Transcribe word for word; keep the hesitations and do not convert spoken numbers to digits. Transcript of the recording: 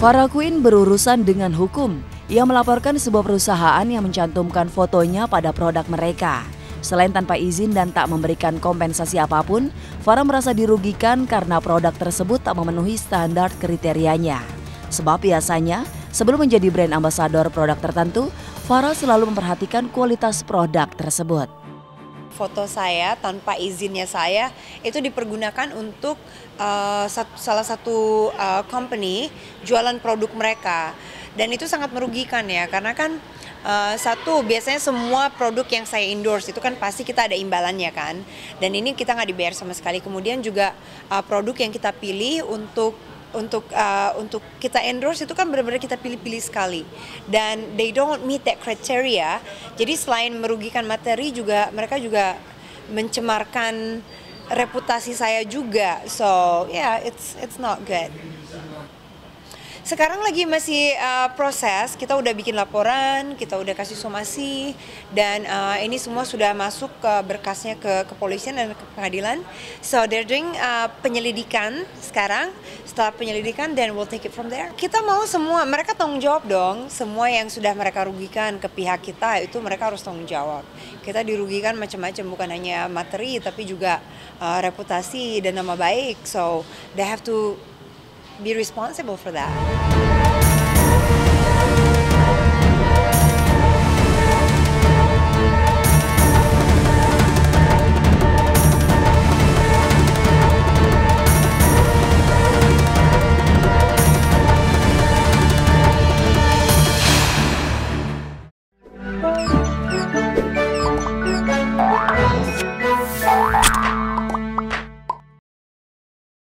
Farah Quinn berurusan dengan hukum. Ia melaporkan sebuah perusahaan yang mencantumkan fotonya pada produk mereka. Selain tanpa izin dan tak memberikan kompensasi apapun, Farah merasa dirugikan karena produk tersebut tak memenuhi standar kriterianya. Sebab biasanya, sebelum menjadi brand ambassador produk tertentu, Farah selalu memperhatikan kualitas produk tersebut. Foto saya tanpa izinnya saya itu dipergunakan untuk uh, satu, salah satu uh, company jualan produk mereka, dan itu sangat merugikan ya, karena kan uh, satu biasanya semua produk yang saya endorse itu kan pasti kita ada imbalannya kan, dan ini kita nggak dibayar sama sekali. Kemudian juga uh, produk yang kita pilih untuk Untuk uh, untuk kita endorse itu kan benar-benar kita pilih-pilih sekali, dan they don't meet that criteria. Jadi selain merugikan materi, juga mereka juga mencemarkan reputasi saya juga. So yeah, it's it's not good. Sekarang lagi masih uh, proses, kita udah bikin laporan, kita udah kasih somasi, dan uh, ini semua sudah masuk ke berkasnya ke kepolisian dan ke pengadilan. So they're doing uh, penyelidikan sekarang, setelah penyelidikan then we'll take it from there. Kita mau semua, mereka tanggung jawab dong, semua yang sudah mereka rugikan ke pihak kita itu mereka harus tanggung jawab. Kita dirugikan macam-macam, bukan hanya materi tapi juga uh, reputasi dan nama baik, so they have to be responsible for that.